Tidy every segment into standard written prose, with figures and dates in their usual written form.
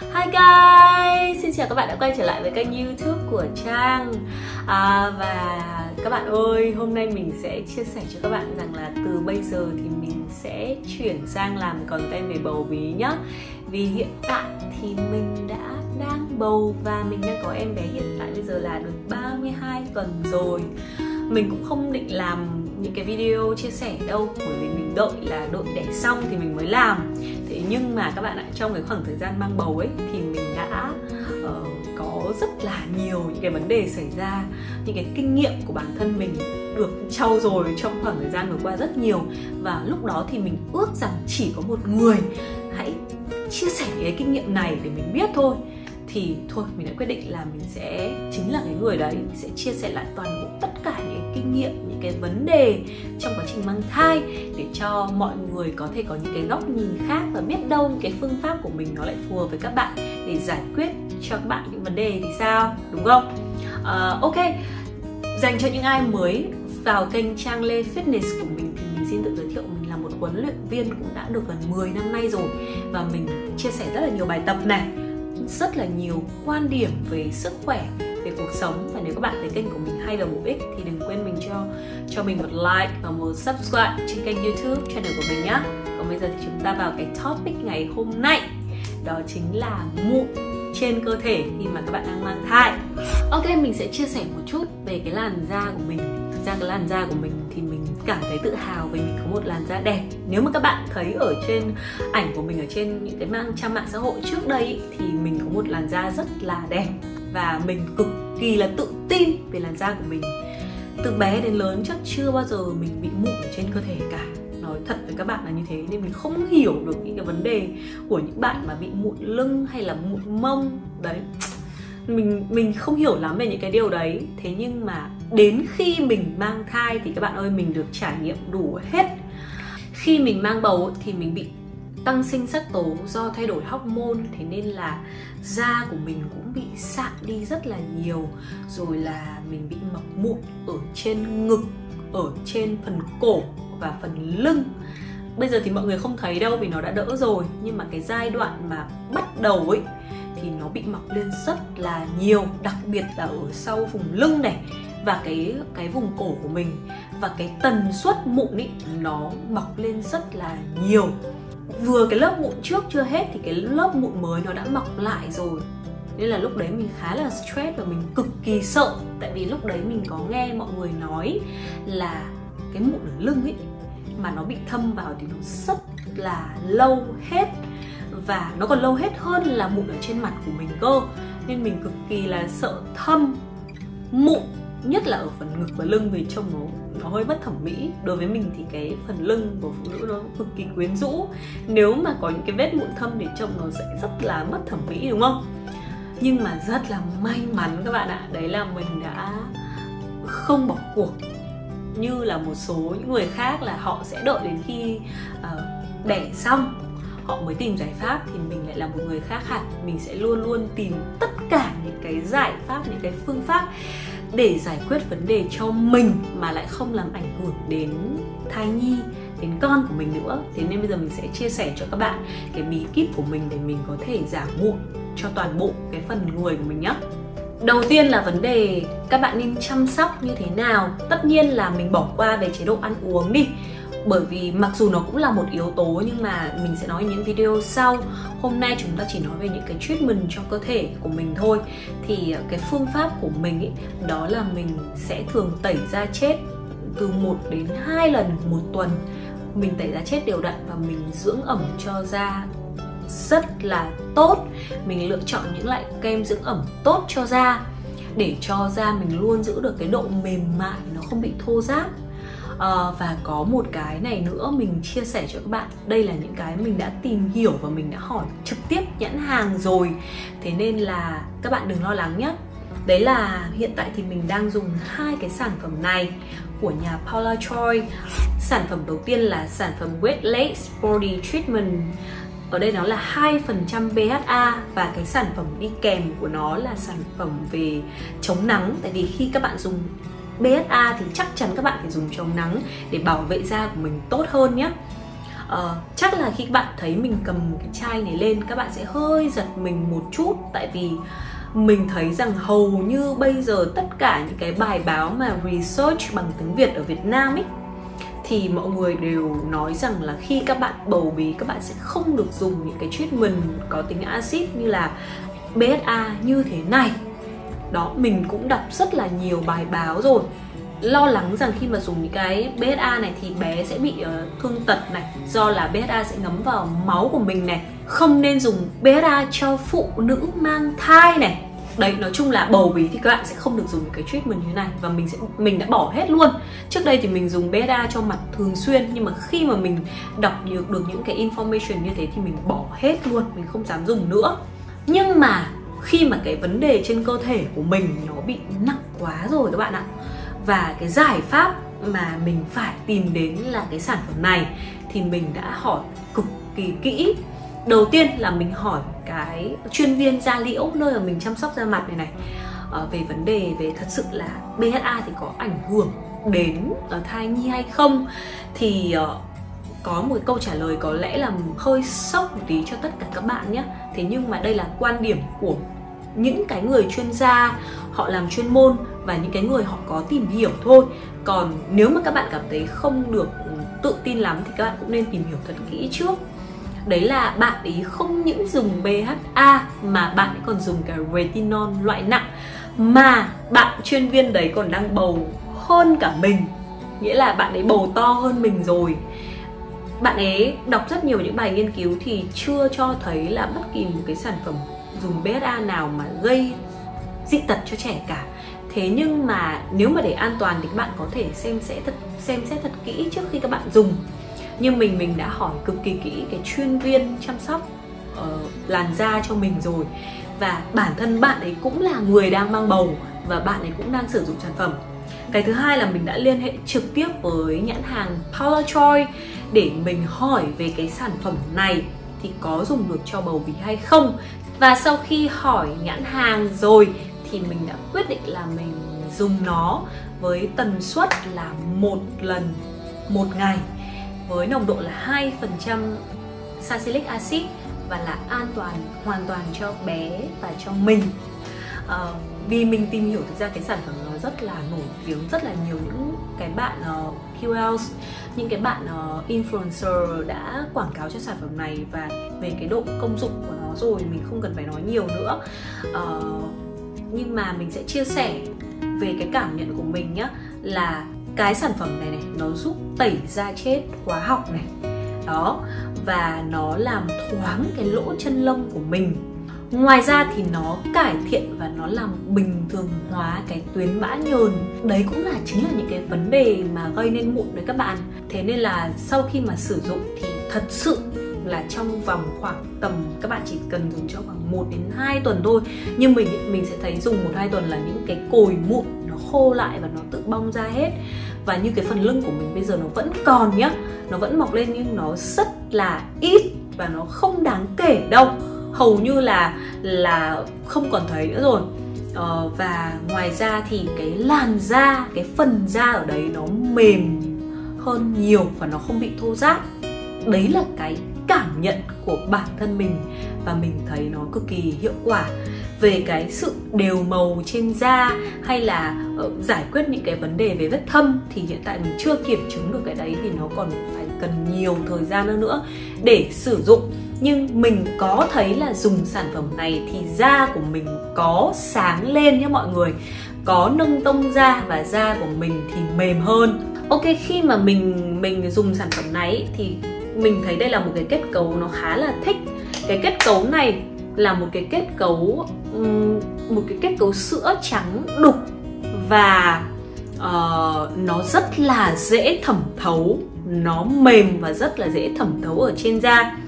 Hi guys, xin chào các bạn đã quay trở lại với kênh YouTube của Trang. Và các bạn ơi, hôm nay mình sẽ chia sẻ cho các bạn rằng là từ bây giờ thì mình sẽ chuyển sang làm content về bầu bí nhá. Vì hiện tại thì mình đã đang bầu và mình đang có em bé hiện tại bây giờ là được 32 tuần rồi. Mình cũng không định làm những cái video chia sẻ đâu, bởi vì mình đợi là đợi đẻ xong thì mình mới làm. Thế nhưng mà các bạn ạ, trong cái khoảng thời gian mang bầu ấy thì mình đã có rất là nhiều những cái vấn đề xảy ra, những cái kinh nghiệm của bản thân mình được trau dồi trong khoảng thời gian vừa qua rất nhiều. Và lúc đó thì mình ước rằng chỉ có một người hãy chia sẻ cái kinh nghiệm này để mình biết thôi. Thì thôi, mình đã quyết định là mình sẽ chính là cái người đấy, mình sẽ chia sẻ lại toàn bộ tất cả những cái kinh nghiệm, những cái vấn đề trong quá trình mang thai để cho mọi người có thể có những cái góc nhìn khác, và biết đâu những cái phương pháp của mình nó lại phù hợp với các bạn để giải quyết cho các bạn những vấn đề thì sao, đúng không? Ok, dành cho những ai mới vào kênh Trang Lê Fitness của mình thì mình xin tự giới thiệu, mình là một huấn luyện viên cũng đã được gần 10 năm nay rồi. Và mình chia sẻ rất là nhiều bài tập này, rất là nhiều quan điểm về sức khỏe, về cuộc sống. Và nếu các bạn thấy kênh của mình hay và bổ ích thì đừng quên mình cho mình một like và một subscribe trên kênh YouTube channel của mình nhá. Còn bây giờ thì chúng ta vào cái topic ngày hôm nay, đó chính là mụn trên cơ thể khi mà các bạn đang mang thai. Ok, mình sẽ chia sẻ một chút về cái làn da của mình. Thực ra cái làn da của mình thì mình cảm thấy tự hào vì mình có một làn da đẹp. Nếu mà các bạn thấy ở trên ảnh của mình ở trên những cái trang mạng xã hội trước đây ý, thì mình có một làn da rất là đẹp và mình cực kỳ là tự tin về làn da của mình. Từ bé đến lớn chắc chưa bao giờ mình bị mụn ở trên cơ thể cả. Nói thật với các bạn là như thế, nên mình không hiểu được những cái vấn đề của những bạn mà bị mụn lưng hay là mụn mông đấy. Mình không hiểu lắm về những cái điều đấy. Thế nhưng mà đến khi mình mang thai thì các bạn ơi, mình được trải nghiệm đủ hết. Khi mình mang bầu thì mình bị tăng sinh sắc tố do thay đổi hormone, thế nên là da của mình cũng bị sạm đi rất là nhiều. Rồi là mình bị mọc mụn ở trên ngực, ở trên phần cổ và phần lưng. Bây giờ thì mọi người không thấy đâu vì nó đã đỡ rồi, nhưng mà cái giai đoạn mà bắt đầu ấy thì nó bị mọc lên rất là nhiều, đặc biệt là ở sau vùng lưng này và cái vùng cổ của mình. Và cái tần suất mụn ấy nó mọc lên rất là nhiều. Vừa cái lớp mụn trước chưa hết thì cái lớp mụn mới nó đã mọc lại rồi. Nên là lúc đấy mình khá là stress và mình cực kỳ sợ. Tại vì lúc đấy mình có nghe mọi người nói là cái mụn ở lưng ấy mà nó bị thâm vào thì nó rất là lâu hết, và nó còn lâu hết hơn là mụn ở trên mặt của mình cơ. Nên mình cực kỳ là sợ thâm mụn, nhất là ở phần ngực và lưng, vì trông nó hơi bất thẩm mỹ. Đối với mình thì cái phần lưng của phụ nữ nó cực kỳ quyến rũ, nếu mà có những cái vết mụn thâm thì trông nó sẽ rất là mất thẩm mỹ, đúng không? Nhưng mà rất là may mắn các bạn ạ, đấy là mình đã không bỏ cuộc như là một số những người khác, là họ sẽ đợi đến khi đẻ xong họ mới tìm giải pháp. Thì mình lại là một người khác hẳn, mình sẽ luôn luôn tìm tất cả những cái giải pháp, những cái phương pháp để giải quyết vấn đề cho mình mà lại không làm ảnh hưởng đến thai nhi, đến con của mình nữa. Thế nên bây giờ mình sẽ chia sẻ cho các bạn cái bí kíp của mình để mình có thể giảm mụn cho toàn bộ cái phần người của mình nhé. Đầu tiên là vấn đề các bạn nên chăm sóc như thế nào. Tất nhiên là mình bỏ qua về chế độ ăn uống đi, bởi vì mặc dù nó cũng là một yếu tố nhưng mà mình sẽ nói những video sau. Hôm nay chúng ta chỉ nói về những cái treatment cho cơ thể của mình thôi. Thì cái phương pháp của mình ý, đó là mình sẽ thường tẩy da chết từ 1 đến 2 lần một tuần. Mình tẩy da chết đều đặn và mình dưỡng ẩm cho da rất là tốt. Mình lựa chọn những loại kem dưỡng ẩm tốt cho da để cho da mình luôn giữ được cái độ mềm mại, nó không bị thô ráp. Và có một cái này nữa mình chia sẻ cho các bạn. Đây là những cái mình đã tìm hiểu và mình đã hỏi trực tiếp nhãn hàng rồi, thế nên là các bạn đừng lo lắng nhé. Đấy là hiện tại thì mình đang dùng hai cái sản phẩm này của nhà Paula's Choice. Sản phẩm đầu tiên là sản phẩm Weightless Body Treatment. Ở đây nó là 2% BHA, và cái sản phẩm đi kèm của nó là sản phẩm về chống nắng. Tại vì khi các bạn dùng BHA thì chắc chắn các bạn phải dùng chống nắng để bảo vệ da của mình tốt hơn nhé. Chắc là khi các bạn thấy mình cầm cái chai này lên, các bạn sẽ hơi giật mình một chút, tại vì mình thấy rằng hầu như bây giờ tất cả những cái bài báo mà research bằng tiếng Việt ở Việt Nam ấy, thì mọi người đều nói rằng là khi các bạn bầu bí, các bạn sẽ không được dùng những cái treatment có tính axit như là BHA như thế này. Đó, mình cũng đọc rất là nhiều bài báo rồi, lo lắng rằng khi mà dùng những cái BHA này thì bé sẽ bị thương tật này, do là BHA sẽ ngấm vào máu của mình này. Không nên dùng BHA cho phụ nữ mang thai này. Đấy, nói chung là bầu bí thì các bạn sẽ không được dùng cái treatment như này. Và mình đã bỏ hết luôn. Trước đây thì mình dùng BHA cho mặt thường xuyên, nhưng mà khi mà mình đọc được những cái information như thế thì mình bỏ hết luôn, mình không dám dùng nữa. Nhưng mà khi mà cái vấn đề trên cơ thể của mình nó bị nặng quá rồi các bạn ạ, và cái giải pháp mà mình phải tìm đến là cái sản phẩm này, thì mình đã hỏi cực kỳ kỹ. Đầu tiên là mình hỏi cái chuyên viên da liễu nơi mà mình chăm sóc da mặt này về vấn đề về thật sự là BHA thì có ảnh hưởng đến thai nhi hay không, thì có một câu trả lời có lẽ là hơi sốc một tí cho tất cả các bạn nhé. Thế nhưng mà đây là quan điểm của những cái người chuyên gia, họ làm chuyên môn và những cái người họ có tìm hiểu thôi. Còn nếu mà các bạn cảm thấy không được tự tin lắm thì các bạn cũng nên tìm hiểu thật kỹ trước. Đấy là bạn ấy không những dùng BHA mà bạn ấy còn dùng cả retinol loại nặng, mà bạn chuyên viên đấy còn đang bầu hơn cả mình, nghĩa là bạn ấy bầu to hơn mình rồi. Bạn ấy đọc rất nhiều những bài nghiên cứu thì chưa cho thấy là bất kỳ một cái sản phẩm dùng BHA nào mà gây dị tật cho trẻ cả. Thế nhưng mà nếu mà để an toàn thì các bạn có thể xem xét thật kỹ trước khi các bạn dùng. Nhưng mình đã hỏi cực kỳ kỹ cái chuyên viên chăm sóc làn da cho mình rồi. Và bản thân bạn ấy cũng là người đang mang bầu và bạn ấy cũng đang sử dụng sản phẩm. Cái thứ hai là mình đã liên hệ trực tiếp với nhãn hàng Paula's Choice để mình hỏi về cái sản phẩm này thì có dùng được cho bầu bí hay không. Và sau khi hỏi nhãn hàng rồi thì mình đã quyết định là mình dùng nó với tần suất là 1 lần 1 ngày, với nồng độ là 2% salicylic acid, và là an toàn hoàn toàn cho bé và cho mình. Vì mình tìm hiểu thực ra cái sản phẩm nó rất là nổi tiếng, rất là nhiều những cái bạn KOLs, những cái bạn influencer đã quảng cáo cho sản phẩm này, và về cái độ công dụng của nó rồi mình không cần phải nói nhiều nữa. Nhưng mà mình sẽ chia sẻ về cái cảm nhận của mình nhé, là cái sản phẩm này nó giúp tẩy da chết hóa học này, đó, và nó làm thoáng cái lỗ chân lông của mình. Ngoài ra thì nó cải thiện và nó làm bình thường hóa cái tuyến bã nhờn. Đấy cũng là chính là những cái vấn đề mà gây nên mụn đấy các bạn. Thế nên là sau khi mà sử dụng thì thật sự là trong vòng khoảng tầm, các bạn chỉ cần dùng cho khoảng 1 đến 2 tuần thôi. Nhưng mình sẽ thấy dùng 1-2 tuần là những cái cồi mụn nó khô lại và nó tự bong ra hết. Và như cái phần lưng của mình bây giờ nó vẫn còn nhá, nó vẫn mọc lên nhưng nó rất là ít và nó không đáng kể đâu, hầu như là không còn thấy nữa rồi. Và ngoài ra thì cái làn da, cái phần da ở đấy nó mềm hơn nhiều và nó không bị thô ráp. Đấy là cái cảm nhận của bản thân mình và mình thấy nó cực kỳ hiệu quả. Về cái sự đều màu trên da hay là giải quyết những cái vấn đề về vết thâm thì hiện tại mình chưa kiểm chứng được cái đấy, thì nó còn phải cần nhiều thời gian hơn nữa để sử dụng. Nhưng mình có thấy là dùng sản phẩm này thì da của mình có sáng lên nhé mọi người, có nâng tông da và da của mình thì mềm hơn. Ok, khi mà mình dùng sản phẩm này thì mình thấy đây là một cái kết cấu nó khá là thích. Cái kết cấu này là một cái kết cấu sữa trắng đục, và nó rất là dễ thẩm thấu, nó mềm và rất là dễ thẩm thấu ở trên da.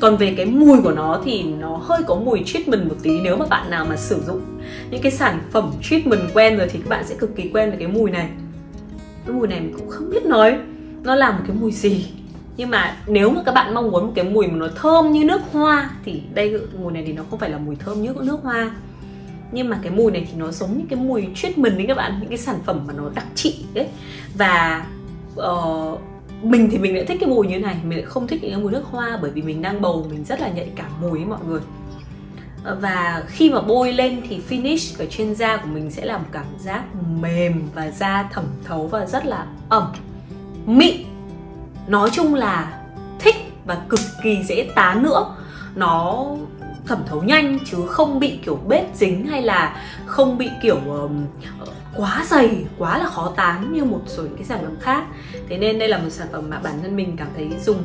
Còn về cái mùi của nó thì nó hơi có mùi treatment một tí. Nếu mà bạn nào mà sử dụng những cái sản phẩm treatment quen rồi thì các bạn sẽ cực kỳ quen với cái mùi này. Cái mùi này mình cũng không biết nói nó là một cái mùi gì, nhưng mà nếu mà các bạn mong muốn một cái mùi mà nó thơm như nước hoa thì đây, mùi này thì nó không phải là mùi thơm như nước hoa, nhưng mà cái mùi này thì nó giống như cái mùi treatment đấy các bạn, những cái sản phẩm mà nó đặc trị đấy. Và Mình thì mình lại thích cái mùi như này, mình lại không thích cái mùi nước hoa, bởi vì mình đang bầu, mình rất là nhạy cảm mùi ấy mọi người. Và khi mà bôi lên thì finish ở trên da của mình sẽ là một cảm giác mềm và da thẩm thấu và rất là ẩm, mịn. Nói chung là thích và cực kỳ dễ tán nữa. Nó thẩm thấu nhanh chứ không bị kiểu bết dính hay là không bị kiểu quá dày, quá là khó tán như một số những cái sản phẩm khác. Thế nên đây là một sản phẩm mà bản thân mình cảm thấy dùng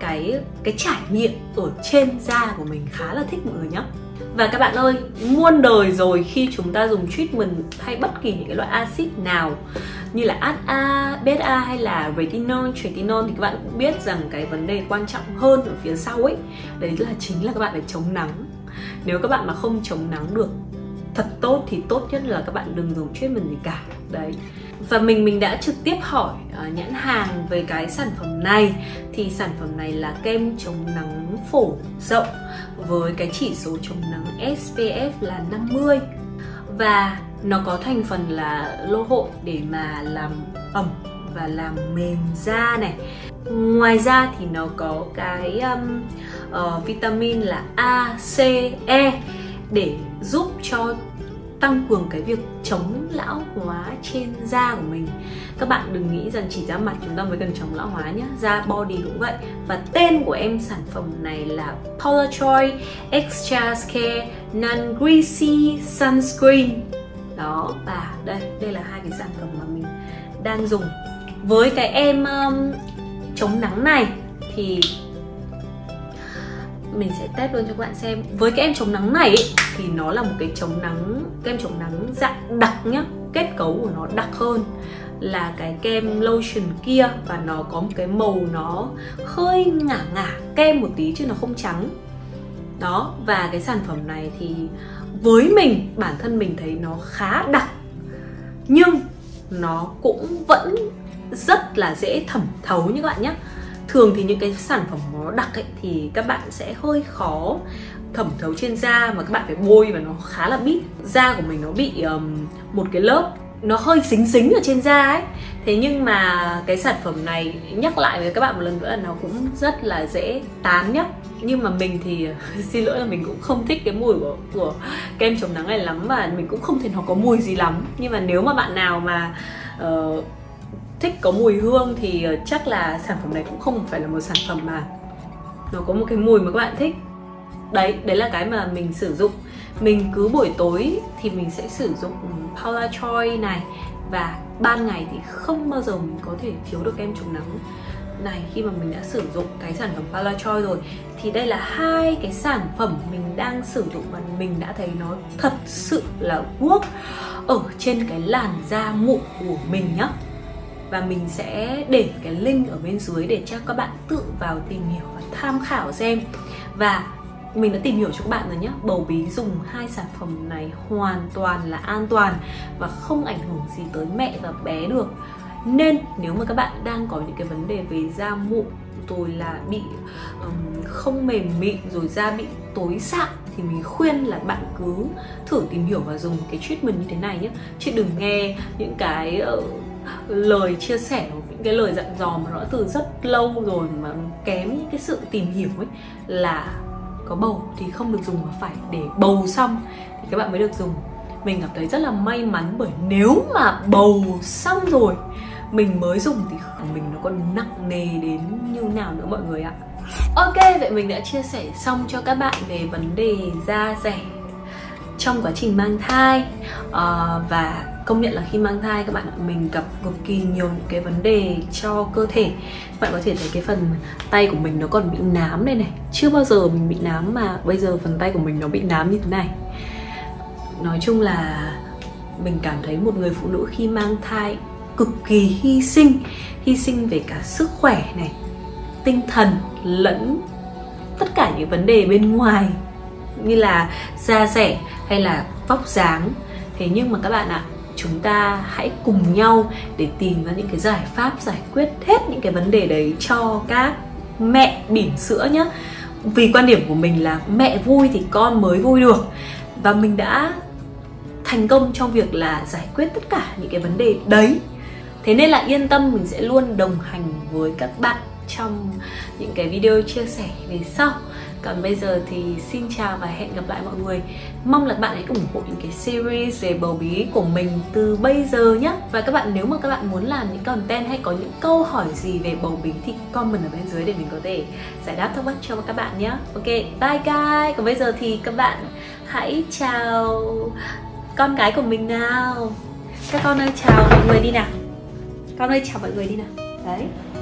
cái trải nghiệm ở trên da của mình khá là thích mọi người nhé. Và các bạn ơi, muôn đời rồi khi chúng ta dùng treatment hay bất kỳ những cái loại acid nào như là AHA, BHA hay là retinol, tretinol thì các bạn cũng biết rằng cái vấn đề quan trọng hơn ở phía sau ấy, đấy là chính là các bạn phải chống nắng. Nếu các bạn mà không chống nắng được thật tốt thì tốt nhất là các bạn đừng dùng treatment gì cả. Đấy. Và mình đã trực tiếp hỏi nhãn hàng về cái sản phẩm này. Thì sản phẩm này là kem chống nắng phổ rộng với cái chỉ số chống nắng SPF là 50. Và nó có thành phần là lô hội để mà làm ẩm và làm mềm da này. Ngoài ra thì nó có cái vitamin là A, C, E để giúp cho tăng cường cái việc chống lão hóa trên da của mình. Các bạn đừng nghĩ rằng chỉ da mặt chúng ta mới cần chống lão hóa nhé, da body cũng vậy. Và tên của em sản phẩm này là Paula's Choice Extra Care Non Greasy Sunscreen. Đó, và đây là hai cái sản phẩm mà mình đang dùng. Với cái em chống nắng này thì mình sẽ test luôn cho các bạn xem. Với cái em chống nắng này ấy, thì nó là một cái chống nắng, kem chống nắng dạng đặc nhá. Kết cấu của nó đặc hơn là cái kem lotion kia. Và nó có một cái màu nó hơi ngả ngả kem một tí chứ nó không trắng. Đó, và cái sản phẩm này thì với mình, bản thân mình thấy nó khá đặc, nhưng nó cũng vẫn rất là dễ thẩm thấu như các bạn nhé. Thường thì những cái sản phẩm nó đặc ấy, thì các bạn sẽ hơi khó thẩm thấu trên da mà các bạn phải bôi và nó khá là bít. Da của mình nó bị một cái lớp nó hơi dính ở trên da ấy. Thế nhưng mà cái sản phẩm này, nhắc lại với các bạn một lần nữa là nó cũng rất là dễ tán nhá. Nhưng mà mình thì xin lỗi là mình cũng không thích cái mùi của kem chống nắng này lắm. Và mình cũng không thấy nó có mùi gì lắm. Nhưng mà nếu mà bạn nào mà thích có mùi hương thì chắc là sản phẩm này cũng không phải là một sản phẩm mà nó có một cái mùi mà các bạn thích. Đấy là cái mà mình sử dụng. Mình cứ buổi tối thì mình sẽ sử dụng Paula's Choice này. Và ban ngày thì không bao giờ mình có thể thiếu được kem chống nắng này. Khi mà mình đã sử dụng cái sản phẩm Paula's Choice rồi thì đây là hai cái sản phẩm mình đang sử dụng và mình đã thấy nó thật sự là work ở trên cái làn da mụn của mình nhá. Và mình sẽ để cái link ở bên dưới để cho các bạn tự vào tìm hiểu và tham khảo xem. Và mình đã tìm hiểu cho các bạn rồi nhé. Bầu bí dùng hai sản phẩm này hoàn toàn là an toàn và không ảnh hưởng gì tới mẹ và bé được. Nên nếu mà các bạn đang có những cái vấn đề về da mụn, rồi là bị không mềm mịn, rồi da bị tối sạm, thì mình khuyên là bạn cứ thử tìm hiểu và dùng cái treatment như thế này nhé. Chứ đừng nghe những cái lời chia sẻ, những cái lời dặn dò mà nó từ rất lâu rồi mà kém những cái sự tìm hiểu ấy, là có bầu thì không được dùng mà phải để bầu xong thì các bạn mới được dùng. Mình cảm thấy rất là may mắn, bởi nếu mà bầu xong rồi mình mới dùng thì mình nó còn nặng nề đến như nào nữa mọi người ạ. Ok, vậy mình đã chia sẻ xong cho các bạn về vấn đề da dẻ trong quá trình mang thai. Và công nhận là khi mang thai các bạn ạ, mình gặp cực kỳ nhiều những cái vấn đề cho cơ thể. Các bạn có thể thấy cái phần tay của mình nó còn bị nám đây này. Chưa bao giờ mình bị nám mà bây giờ phần tay của mình nó bị nám như thế này. Nói chung là mình cảm thấy một người phụ nữ khi mang thai cực kỳ hy sinh. Hy sinh về cả sức khỏe này, tinh thần lẫn tất cả những vấn đề bên ngoài như là da dẻ hay là vóc dáng. Thế nhưng mà các bạn ạ, chúng ta hãy cùng nhau để tìm ra những cái giải pháp giải quyết hết những cái vấn đề đấy cho các mẹ bỉm sữa nhé. Vì quan điểm của mình là mẹ vui thì con mới vui được. Và mình đã thành công trong việc là giải quyết tất cả những cái vấn đề đấy. Thế nên là yên tâm, mình sẽ luôn đồng hành với các bạn trong những cái video chia sẻ về sau. Còn bây giờ thì xin chào và hẹn gặp lại mọi người. Mong là các bạn hãy ủng hộ những cái series về bầu bí của mình từ bây giờ nhé. Và các bạn, nếu mà các bạn muốn làm những content hay có những câu hỏi gì về bầu bí thì comment ở bên dưới để mình có thể giải đáp thắc mắc cho các bạn nhé. Ok, bye guys. Còn bây giờ thì các bạn hãy chào con cái của mình nào. Các con ơi chào mọi người đi nào. Con ơi chào mọi người đi nào. Đấy.